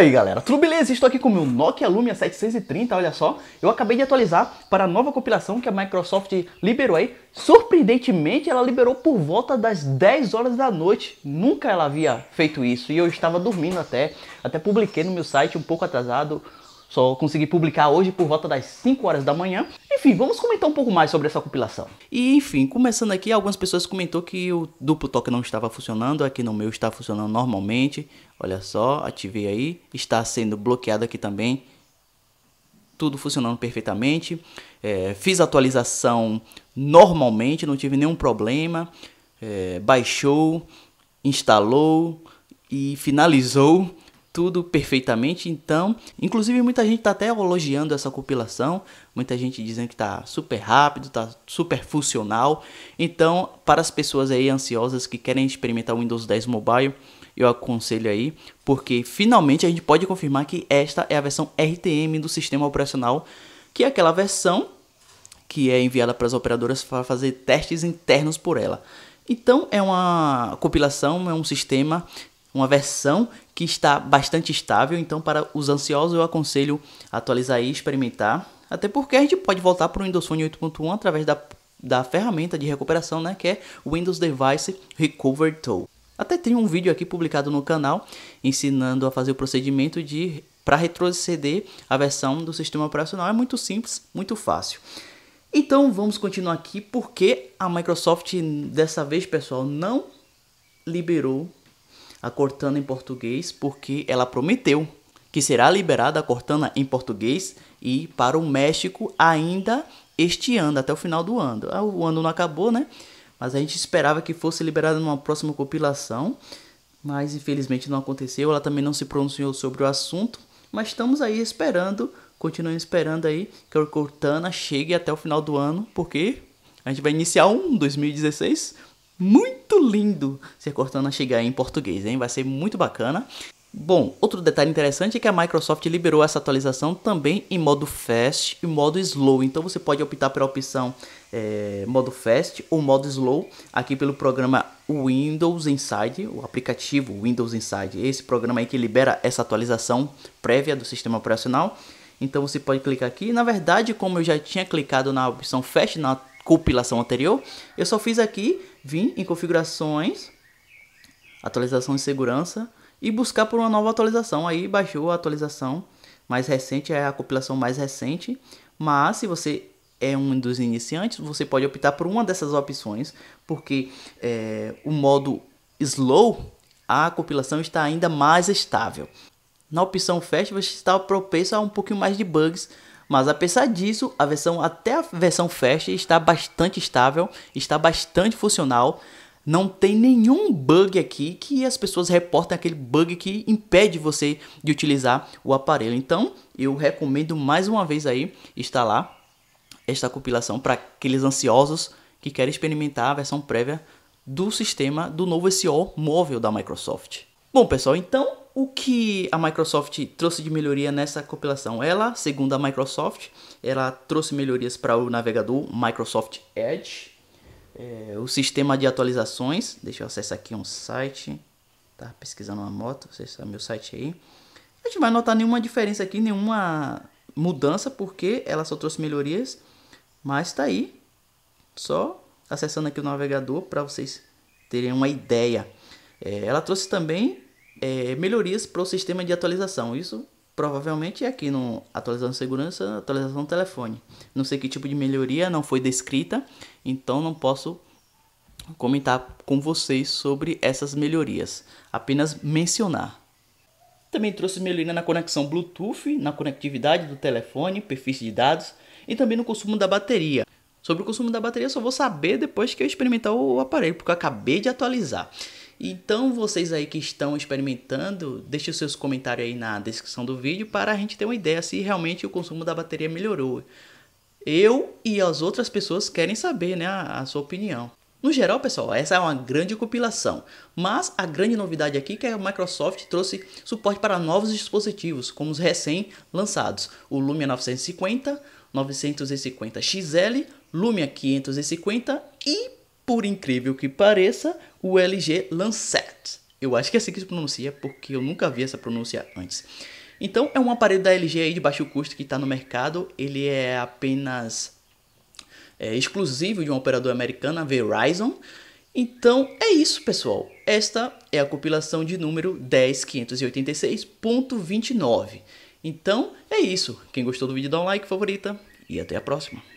aí galera, tudo beleza? Estou aqui com o meu Nokia Lumia 730, olha só. Eu acabei de atualizar para a nova compilação que a Microsoft liberou aí. Surpreendentemente ela liberou por volta das 10 horas da noite. Nunca ela havia feito isso e eu estava dormindo até publiquei no meu site um pouco atrasado. Só consegui publicar hoje por volta das 5 horas da manhã. Enfim, vamos comentar um pouco mais sobre essa compilação. E enfim, começando aqui, algumas pessoas comentaram que o duplo toque não estava funcionando. Aqui no meu está funcionando normalmente. Olha só, ativei aí. Está sendo bloqueado aqui também. Tudo funcionando perfeitamente. Fiz a atualização normalmente, não tive nenhum problema. Baixou, instalou e finalizou. Tudo perfeitamente, então, inclusive muita gente está até elogiando essa compilação, muita gente dizendo que está super rápido, está super funcional. Então, para as pessoas aí ansiosas que querem experimentar o Windows 10 Mobile, eu aconselho aí, porque finalmente a gente pode confirmar que esta é a versão RTM do sistema operacional, que é aquela versão que é enviada para as operadoras para fazer testes internos por ela. Então, é uma compilação, é um sistema, uma versão que está bastante estável, então para os ansiosos eu aconselho atualizar e experimentar, até porque a gente pode voltar para o Windows Phone 8.1 através da ferramenta de recuperação, né, que é o Windows Device Recovery Tool. Até tem um vídeo aqui publicado no canal ensinando a fazer o procedimento para retroceder a versão do sistema operacional. É muito simples, muito fácil. Então vamos continuar aqui, porque a Microsoft dessa vez, pessoal, não liberou a Cortana em português, porque ela prometeu que será liberada a Cortana em português e para o México ainda este ano, até o final do ano. O ano não acabou, né? Mas a gente esperava que fosse liberada numa próxima compilação, mas infelizmente não aconteceu. Ela também não se pronunciou sobre o assunto, mas estamos aí esperando, continuando esperando aí que a Cortana chegue até o final do ano, porque a gente vai iniciar um 2016 muito lindo se a Cortana chegar em português, hein? Vai ser muito bacana. Bom, outro detalhe interessante é que a Microsoft liberou essa atualização também em modo Fast e modo Slow. Então você pode optar pela opção modo Fast ou modo Slow aqui pelo programa Windows Insider, o aplicativo Windows Insider. Esse programa aí que libera essa atualização prévia do sistema operacional. Então você pode clicar aqui. Na verdade, como eu já tinha clicado na opção Fast, na compilação anterior, eu só fiz aqui, vim em configurações, atualização de segurança e buscar por uma nova atualização. Aí baixou a atualização mais recente, é a compilação mais recente, mas se você é um dos iniciantes, você pode optar por uma dessas opções, porque o modo slow, a compilação está ainda mais estável. Na opção fast, você está propenso a um pouquinho mais de bugs, mas apesar disso, até a versão Fast está bastante estável, está bastante funcional. Não tem nenhum bug aqui que as pessoas reportam, aquele bug que impede você de utilizar o aparelho. Então, eu recomendo mais uma vez aí instalar esta compilação para aqueles ansiosos que querem experimentar a versão prévia do sistema do novo SO móvel da Microsoft. Bom, pessoal, então o que a Microsoft trouxe de melhoria nessa compilação? Ela, segundo a Microsoft, ela trouxe melhorias para o navegador Microsoft Edge, o sistema de atualizações. Deixa eu acessar aqui um site, tá pesquisando uma moto, acessar meu site aí. A gente vai notar nenhuma diferença aqui, nenhuma mudança, porque ela só trouxe melhorias, mas tá aí, só acessando aqui o navegador para vocês terem uma ideia. Ela trouxe também melhorias para o sistema de atualização. Isso provavelmente é aqui no atualização de segurança, atualização do telefone. Não sei que tipo de melhoria, não foi descrita, então não posso comentar com vocês sobre essas melhorias, apenas mencionar. Também trouxe melhoria na conexão Bluetooth, na conectividade do telefone, perfis de dados e também no consumo da bateria. Sobre o consumo da bateria eu só vou saber depois que eu experimentar o aparelho, porque eu acabei de atualizar. Então, vocês aí que estão experimentando, deixem os seus comentários aí na descrição do vídeo para a gente ter uma ideia se realmente o consumo da bateria melhorou. Eu e as outras pessoas querem saber, né, a sua opinião. No geral, pessoal, essa é uma grande compilação, mas a grande novidade aqui é que a Microsoft trouxe suporte para novos dispositivos, como os recém-lançados, o Lumia 950, 950XL, Lumia 550 e, por incrível que pareça, o LG Lancet. Eu acho que é assim que se pronuncia, porque eu nunca vi essa pronúncia antes. Então, é um aparelho da LG aí de baixo custo que está no mercado. Ele é apenas exclusivo de uma operadora americana, Verizon. Então, é isso, pessoal. Esta é a compilação de número 10586.29. Então, é isso. Quem gostou do vídeo, dá um like, favorita e até a próxima.